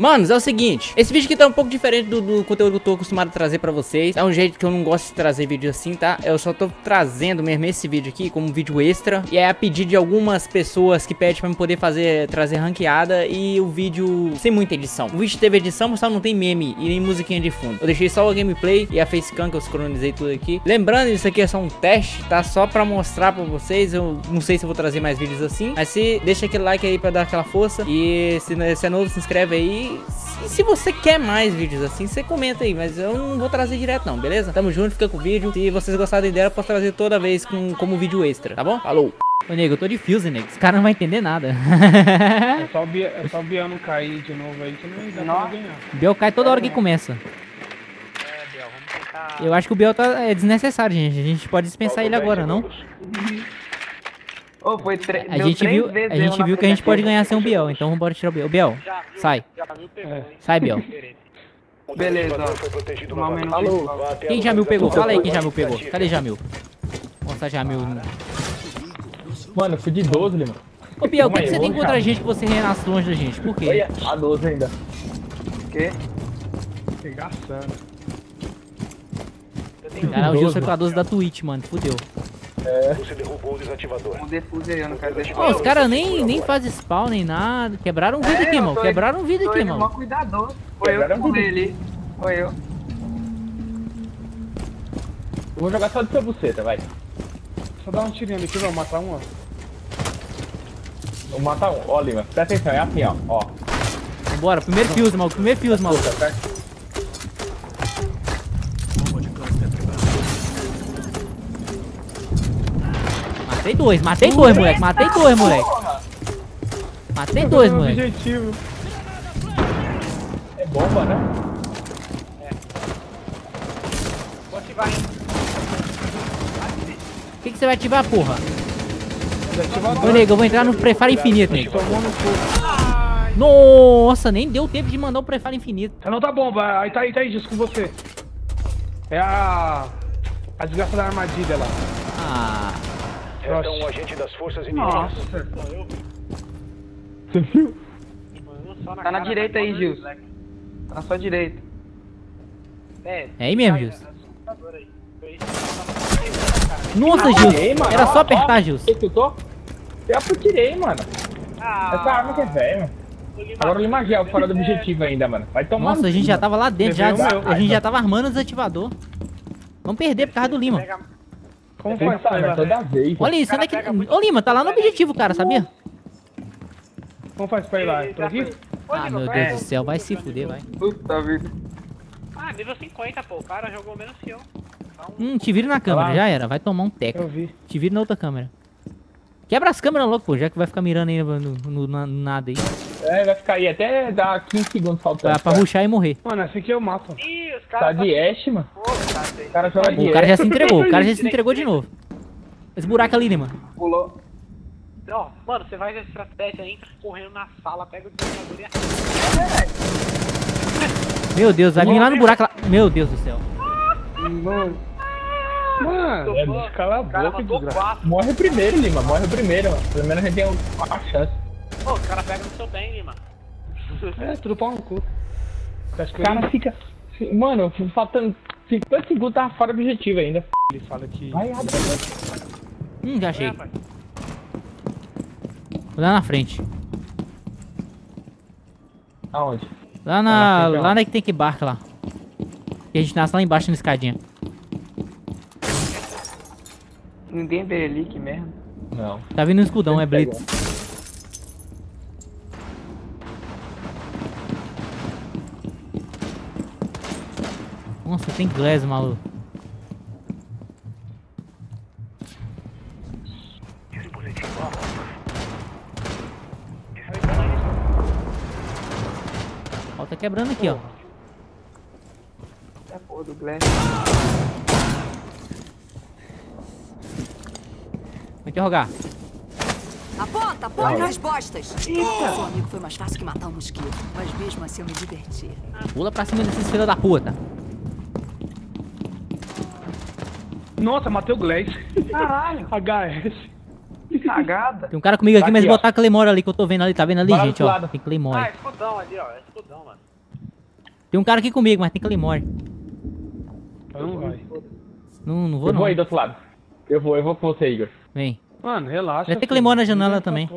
Manos, é o seguinte, esse vídeo aqui tá um pouco diferente do conteúdo que eu tô acostumado a trazer pra vocês. É um jeito que eu não gosto de trazer vídeo assim, tá? Eu só tô trazendo mesmo esse vídeo aqui como um vídeo extra. E é a pedido de algumas pessoas que pedem pra eu poder trazer ranqueada e o vídeo sem muita edição. O vídeo teve edição, mas só não tem meme e nem musiquinha de fundo. Eu deixei só a gameplay e a facecam que eu sincronizei tudo aqui. Lembrando, isso aqui é só um teste, tá? Só pra mostrar pra vocês. Eu não sei se eu vou trazer mais vídeos assim, mas se deixa aquele like aí pra dar aquela força. E se é novo, se inscreve aí. E se você quer mais vídeos assim, você comenta aí, mas eu não vou trazer direto não, beleza? Tamo junto, fica com o vídeo. Se vocês gostarem dela, eu posso trazer toda vez como vídeo extra, tá bom? Falou! Ô, nego, eu tô de fuse, nego. Esse cara não vai entender nada. É só o Biel não cair de novo aí, que não dá pra ganhar. Biel cai toda hora que começa. É, Biel, vamos tentar... Eu acho que o Biel é desnecessário, gente. A gente pode dispensar ele agora, não? Oh, foi a gente viu que a gente pode ganhar sem o Biel, então vambora tirar o Biel. Biel, sai. Sai, Biel. Beleza. Quem Jamil pegou? Fala aí quem Jamil pegou. Cadê Jamil? Nossa, Jamil. Mano, eu fui de 12, mano. Ô, Biel, o que você tem contra a gente que você renasce longe da gente? Por quê? A 12 ainda. O quê? Engraçando. Cara, o Gilson foi com a 12 da Twitch, mano. Fudeu. É. Você derrubou o desativador. Oh, os caras nem fazem spawn nem nada. Quebraram um vidro aqui, mano. Quebraram um vidro aqui, mano. Foi eu que mudei ali. Foi eu. Vou jogar só de sua buceta, vai. Só dá um tirinho aqui, vou matar um, ó. Vou matar um, ó, Lima. Presta atenção, é assim, ó. Bora, primeiro fuse, maluco. Primeiro fuse, maluco. Matei dois, moleque. Objetivo. É bomba, né? É. Vou ativar. O que você vai ativar, porra? Ô, nego, eu vou entrar no prefário infinito, nego. Nossa, nem deu tempo de mandar um prefário infinito. Não tá bomba, aí tá aí, diz com você. É a desgraça da armadilha lá. Ah. Então, um agente das forças inimigas. Nossa. Você viu? Tá na direita aí, Gilson. Tá na sua direita. É aí mesmo, Gilson. Nossa, Gilson. Era só apertar, Gilson. Eu tirei, mano. Essa arma que é velha, mano. Agora o Lima Gel fora do objetivo ainda, mano. Vai tomar. Nossa, a gente já tava lá dentro. A gente já tava armando o desativador. Vamos perder por causa do Lima. Como foi essa arma toda vez? Olha isso, olha aqui. Ô, Lima, tá lá no objetivo, cara, sabia? Como faz pra ir lá? Tô aqui? Ah, meu Deus do céu, vai se fuder, vai. Puta vida. Ah, nível 50, pô. O cara jogou menos que eu. Te vira na câmera, já era. Vai tomar um teco. Eu vi. Te vira na outra câmera. Quebra as câmeras logo, pô, já que vai ficar mirando aí no nada aí. É, vai ficar aí até dar 15 segundos faltando. Pra rushar e morrer. Mano, esse aqui eu mato. Ih, os caras. Tá de Ash, mano. O cara já se entregou, o cara já se entregou de novo. Esse buraco ali, né, mano? Pulou. Ó, mano, você faz essa estratégia, entra correndo na sala, pega o desativador e ativa. Meu Deus, vai vir lá no buraco lá. Meu Deus do céu. Mano, cala a boca, desgraça. Morre primeiro, Lima, morre primeiro, mano. Pelo menos a gente tem uma chance. Pô, o cara pega no seu bem, Lima. É, tudo pau no cu. O cara fica... Mano, faltando 50 segundos, tava fora do objetivo ainda. Ele fala que... Vai, abre a já achei. É, lá na frente. Aonde? Lá na... Lá na que tem que barca lá. E a gente nasce lá embaixo na escadinha. Ninguém vê ali, que merda. Não. Tá vindo um escudão, é blitz. Nossa, tem glass, maluco. Ó, tá quebrando aqui, ó. É a porra do glass. Vou interrogar. Aponta nas bostas. Eita. Seu amigo foi mais fácil que matar um mosquito, mas mesmo assim eu me diverti. Pula pra cima desses filhos da puta. Nossa, matei o Glass. Caralho. HS. Cagada. Tem um cara comigo aqui, mas botar a Claymore ali, que eu tô vendo ali, tá vendo ali, bora gente, ó. Tem Claymore. Ah, é escudão ali, ó. É escudão, mano. Tem um cara aqui comigo, mas tem Claymore. Eu não vai. Não vou, eu não. Eu vou aí do outro lado. Eu vou com você, Igor. Vem. Mano, relaxa. Vai ter Claymore na janela também.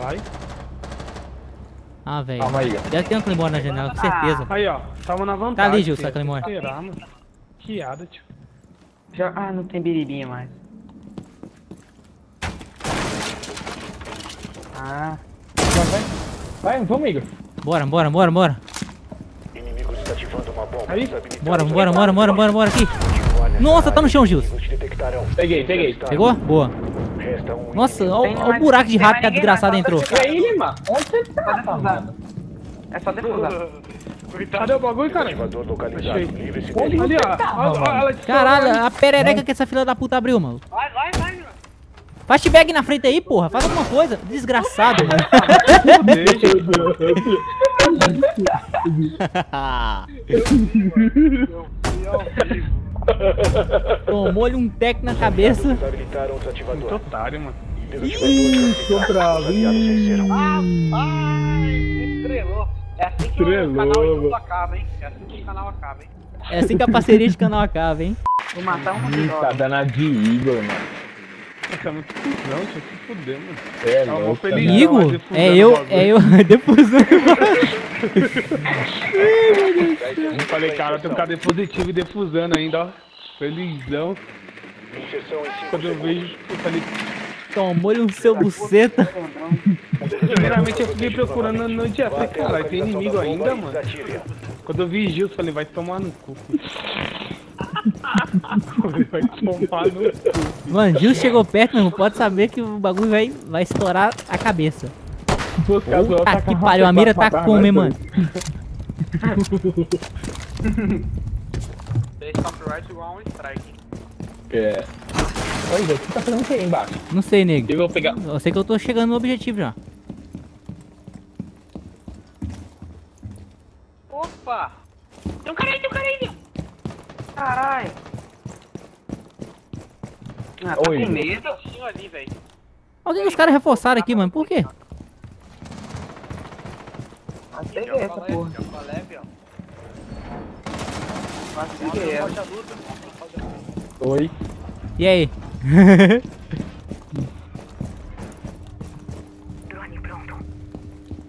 Vai. Ah, velho. Calma aí, Igor. Deve ter um Claymore na janela, com certeza. Aí, ó. Tava na vantagem. Tá ali, Gilson, a Claymore. Quiada, tio. Ah, não tem biribinha mais. Ah. Vai, vamos, Igor. Bora. Inimigo está ativando uma bomba. Aí. Bora aqui. Nossa, tá no chão, Gilson. Peguei. Pegou? Boa. Nossa, olha o buraco de rato que a desgraçada entrou. É ele, mano. Onde você tá, mano? É só defusar. Cadê o bagulho, cara? Ali, ó. Caralho, a perereca que essa filha da puta abriu, mano. Vai. Flashbang na frente aí, porra. Faz alguma coisa. Desgraçado, mano. Tomou-lhe um tec na cabeça. Muito otário, mano. Ih, tô bravo. Ai, estrelou. É assim que o canal YouTube acaba, hein? É assim que a parceria de canal acaba, hein? Vou matar um monte. Tá danadinho, Igor, mano. Você é muito fudão, você se fudeu, mano. É louco. Igor? É eu. Defusão. Eu falei, cara, tem um cara depositivo e defusando ainda, ó. Felizão. Quando eu vejo, eu falei... Tomou-lhe um seu buceta. Primeiramente eu fiquei procurando no dia. Falei, caralho, tem inimigo ainda, mano. Quando eu vi Gilson, falei, vai tomar no cu. Vai tomar no cu. Mano, Gilson chegou perto, não pode saber que o bagulho vai estourar a cabeça. Puta que pariu, a mira tá como, hein, mano. É. Olha, você tá fazendo o que aí embaixo? Não sei, nego. Eu vou pegar. Eu sei que eu tô chegando no objetivo já. Opa! Tem um cara aí! Caralho! Ah, tá com medo? Olha o que os caras reforçaram aqui, mano. Por quê? Até essa, porra. Oi. E aí?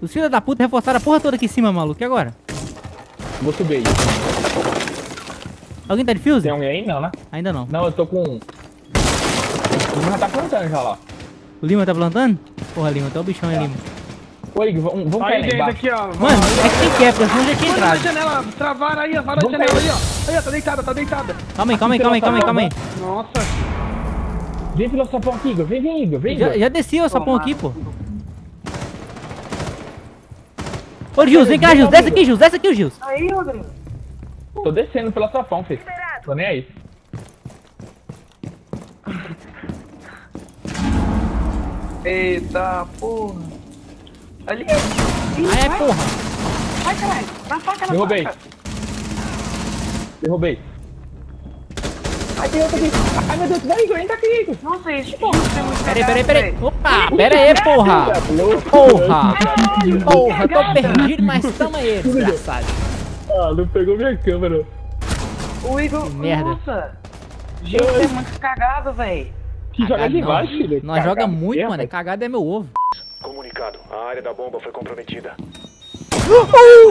Os filhos da puta reforçaram a porra toda aqui em cima, maluco. E agora? Vou subir. Alguém tá de fuse? Tem alguém aí? Não, né? Ainda não. Não, eu tô com um. O Lima tá plantando já lá. O Lima tá plantando? Porra, Lima, tá o bichão aí, Lima. Oi, vamos cair lá embaixo. Aqui, ó. Mano, é que tem quebra, senão já tinha entrado. Janela, travaram aí, varam a janela aí, ó. Aí, ó, tá deitada. Calma aí. Nossa. Vem pelo sapão aqui, Igor. Vem, Igor. Já desci o sapão aqui, pô. Ô, Gilson, vem cá, Gilson. Desce aqui, Gilson. Aí, Rodrigo. Tô descendo pelo sapão, filho. Tô nem aí. Eita, porra. Ali é. Ah, é, porra. Vai, caralho. Na faca, Derrubei. Ai, tem outro aqui. Ai, meu Deus, vai, Igor. Entra aqui, Igor. Nossa, isso, porra. Peraí. Opa, peraí, porra. Porra, eu tô perdido, mas tamo aí, desgraçado. Ah, não pegou minha câmera. O Igor, nossa. Gente, é muito cagado, velho. Que joga demais, filho. Nós joga muito, mano. Cagado é meu ovo. Comunicado, a área da bomba foi comprometida.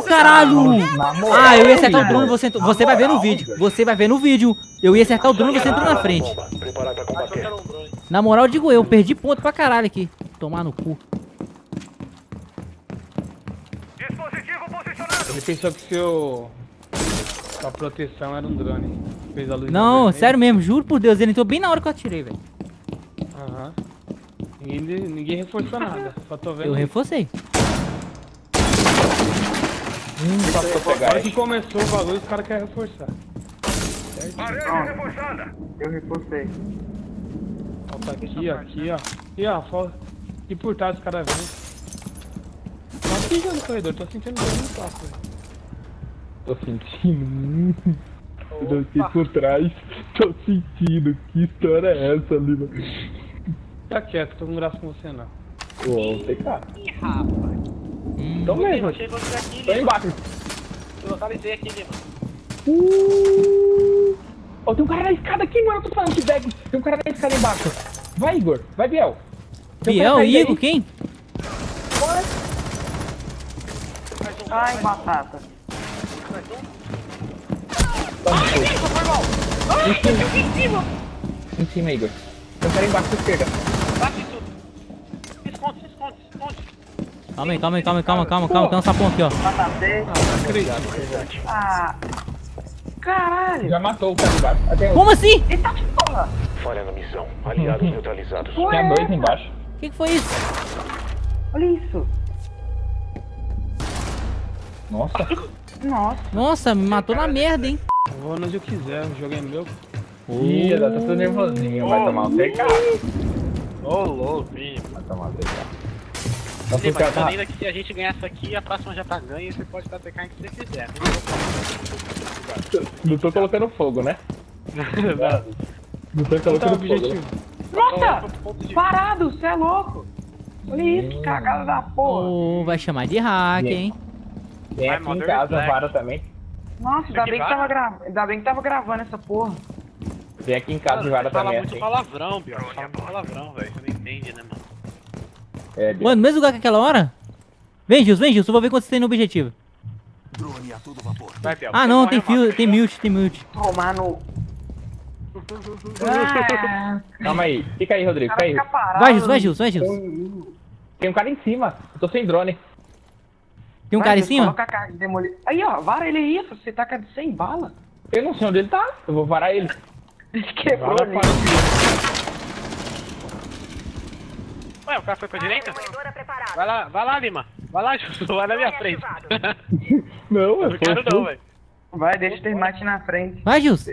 Caralho! Ah, eu ia acertar o drone, você vai ver no vídeo. Eu ia acertar o drone, você entrou na frente. Na moral, digo eu perdi ponto pra caralho aqui. Tomar no cu. Dispositivo posicionado. Ele pensou que sua proteção era um drone. Fez a luz. Não, sério mesmo, juro por Deus, ele entrou bem na hora que eu atirei, velho. Aham. Ninguém reforçou nada, só tô vendo. Eu reforcei. Agora que começou o bagulho, os caras querem reforçar. Parede reforçada! Eu reforcei. Falta aqui, ó. E ó, falta. E por trás os caras vêm. Tá pingando no corredor, tô sentindo dor no papo. Tô sentindo. Eu desci por trás. tô sentindo. Que história é essa, Lima? Tá quieto, tô com graça com você, não. Uou, tem cara. Ih, rapaz. Então mesmo. Tô embaixo. Eu localizei aqui, Lima. Oh, tem um cara na escada aqui, mano. Eu tô falando que bag. Tem um cara na escada embaixo. Vai, Igor. Vai, Biel. Biel, Igor, quem? Ai, batata. Mais um? Ai, Igor, foi mal. Ai, eu fiquei em cima. Em cima, Igor. Tem um cara embaixo da esquerda. Bate tudo. Esconde. Calma aí, tem um sapão aqui, ó. Batata. Ah, acredito. Ah. Caralho! Já matou o cara embaixo. Como assim? Ele tá de porra! Falha na missão. Aliados neutralizados. Tem dois embaixo. Que foi isso? Olha isso! Nossa, me matou na merda, hein? Eu vou onde eu quiser, o jogo é meu. Ih, ela tá todo nervosinho, vai tomar um TK. Ô, louco, vai tomar um TK. Mas tá vendo que se a gente ganhar essa aqui, a próxima já tá ganha e você pode estar TK em que você quiser. Não tô colocando fogo, né? Não tô colocando fogo. Nossa! Parado, você é louco! Olha isso, cagada da porra! Vai chamar de hack, hein? Tem aqui em casa, vara também. Nossa, ainda bem que tava gravando essa porra. Vem aqui em casa, vara também. Você fala muito palavrão, Biel. Você fala muito palavrão, velho. Você não entende, né, mano? Mano, mesmo lugar que aquela hora? Vem, Gilson. Eu vou ver quanto você tem no objetivo. Drone a todo vapor. Vai, Biel. Ah, não, tem mute. Tomando. Calma aí. Fica aí, Rodrigo. Fica aí. Vai, Gilson. Tem um cara em cima. Eu tô sem drone. Tem um cara em cima? Coloca a cara de demolidor. Aí, ó, vara ele aí, você taca de 100 bala. Eu não sei onde ele tá, eu vou varar ele. Quebrou, né? Ué, o cara foi pra direita? Vai lá, Lima. Vai lá, Justo, vai na minha frente. Não quero não, velho. Vai, deixa o termate na frente. Vai, Justo.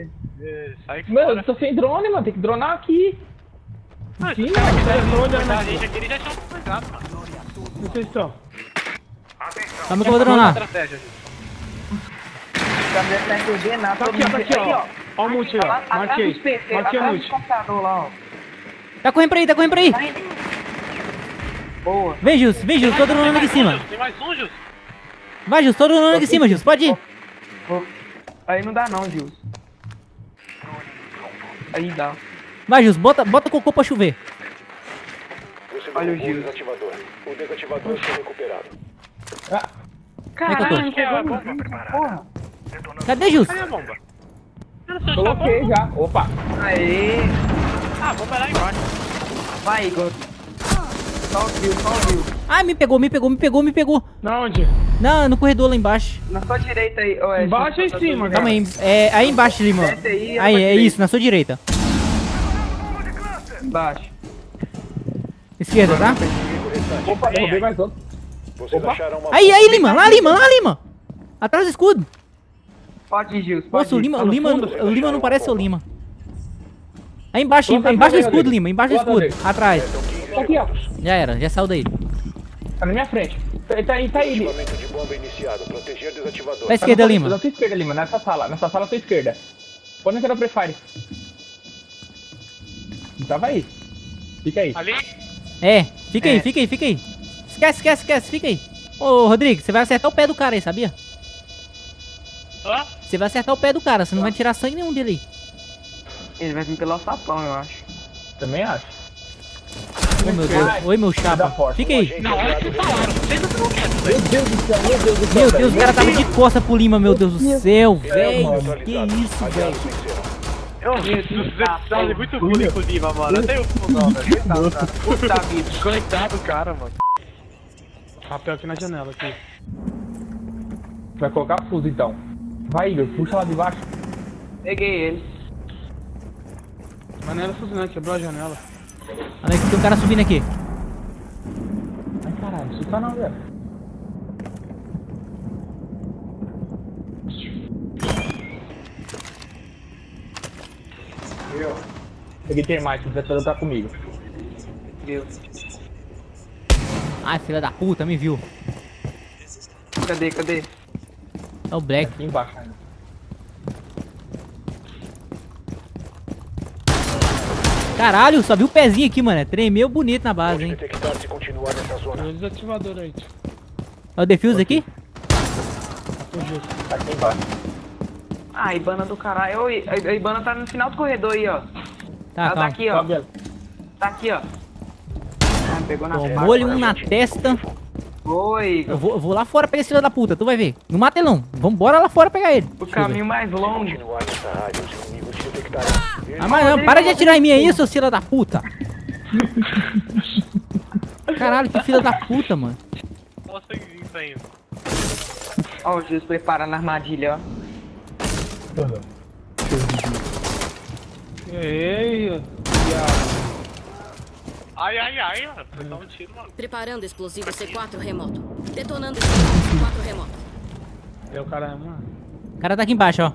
Mano, eu tô sem drone, mano, tem que dronar aqui. Sim, mano, a gente aqui, eles já estão pesados, mano. Onde vocês estão? Calma que eu vou dronar. Tá aqui, ó. Ó o multi, ó. Marquei o multi. Tá correndo pra aí. Boa. Vem, Gilson. Tô dronando aqui em cima. Tem mais um, Gilson? Vai, Gilson. Tô dronando aqui em cima, Gilson. Pode ir. Aí não dá não, Gilson. Aí dá. Vai, Gilson. Bota o cocô pra chover. Olha o Gilson. O desativador foi recuperado. Ah. Caralho, que é bomba preparada. Cadê, Gilson? Cadê a bomba? Coloquei já. Opa. Aê. Ah, bomba lá embaixo. Vai, Igor. Só o Gil. Ah, me pegou. Na onde? No corredor lá embaixo. Na sua direita aí. Embaixo ou em cima, né? Calma aí. É aí embaixo, irmão. Aí, é isso, na sua direita. Embaixo. Esquerda, tá? Opa, derrubei mais outro. Aí, Lima! Lá, Lima! Atrás do escudo! Pode ir, Gilson. Nossa, o Lima não parece o Lima. Aí embaixo do escudo, Lima. Embaixo do escudo. Atrás. Aqui, ó. Já saiu daí. Tá na minha frente. Tá aí, Lima. Pra esquerda, Lima. Na sua esquerda, Lima. Nessa sala, à sua esquerda. Pode entrar no prefire. Não tava aí. Fica aí. Ali? É. Fica aí. Esquece, fica aí. Ô, Rodrigo, você vai acertar o pé do cara aí, sabia? Hã? Você vai acertar o pé do cara, você não vai tirar sangue nenhum dele aí. Ele vai vir pelo sapão, eu acho. Também acho. Ô, meu Deus. Oi, meu chapa. Fica aí. Na hora que vocês falaram, vocês não querem. Meu Deus do céu. Meu Deus, o cara tava de costa pro Lima, meu Deus do céu, velho. Que isso, velho. Eu vi isso, vocês muito bullying com o Lima, mano. Até eu fui não, velho. Puta vida, desconectado o cara, mano. Papel aqui na janela, aqui. Vai colocar fuso, então. Vai, Igor, puxa lá de baixo. Peguei ele. Mas não era fuso, não, quebrou a janela. Olha aqui, tem um cara subindo aqui. Ai, caralho, isso tá não, velho. Eu. Peguei termite, o professor tá comigo. Meu Deus. Ai, filha da puta, me viu. Cadê? É o Black. Aqui embaixo. Caralho, só vi o pezinho aqui, mano. Tremeu bonito na base, hein. Olha o desativador aí. Olha o defuse aqui. Tá aqui embaixo. Ah, a Ibana do caralho. A Ibana tá no final do corredor aí, ó. Tá, ela tá aqui, ó. Tá aqui, ó. Ah, pegou na testa. Tomou-lhe um na testa. Oi. Eu vou lá fora pegar esse filho da puta, tu vai ver. No matelão. Vambora lá fora pegar ele. O caminho mais longe. Ah, mas não, para de atirar em mim aí, seu filho da puta. Caralho, que filho da puta, mano. Nossa, isso aí. Ó, o Jesus preparando a armadilha, ó. Ei, ai, foi dar um tiro, mano. Preparando explosivo C4 remoto. Detonando explosivo C4 remoto. É o cara, mano. O cara tá aqui embaixo, ó.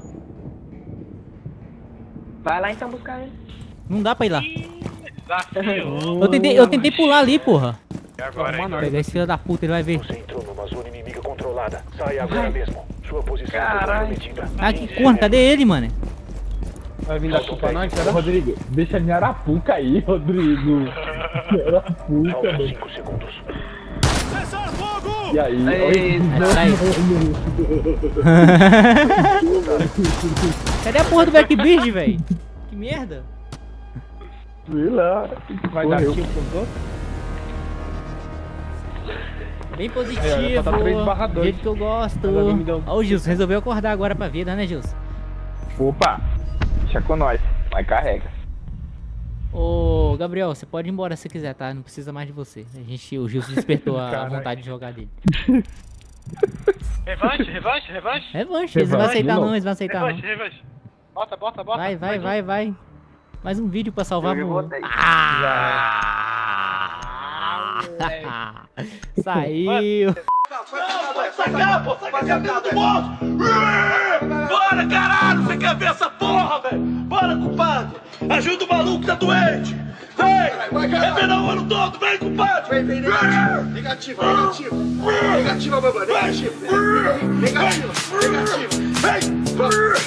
Vai lá então buscar ele. Não dá pra ir lá. Eu tentei pular ali, porra. E agora, mano, pegar esse filho da puta, ele vai ver. Você entrou numa zona inimiga controlada. Sai agora mesmo. Sua posição foi medida. Ah, que corno, cadê ele, mano? Vai vir daqui pra nós, cara. Rodrigo, deixa a minha arapuca aí, Rodrigo. Arapuca, mano. 5 segundos. E aí? Cadê a porra do Backbridge, velho? Que merda. Sei lá. Vai dar kill pro outro? Bem positivo. É, do jeito que eu gosto. Ó, o Gilson resolveu acordar agora pra vida, né, Gilson? Opa. Deixa com nós, vai carrega. Ô, Gabriel, você pode ir embora se quiser, tá? Não precisa mais de você. O Gilson despertou a vontade de jogar dele. Revanche, eles não vão aceitar não, Revanche. Bota. Vai. Mais um vídeo pra salvar o mundo. Saiu. Sai cá, do monstro! Bora, caralho! Você quer ver essa porra, velho? Bora, culpado! Ajuda o maluco que tá doente! Vem! É verão o ano todo! Vem, culpado! Negativa, meu mano! Negativa! Vem!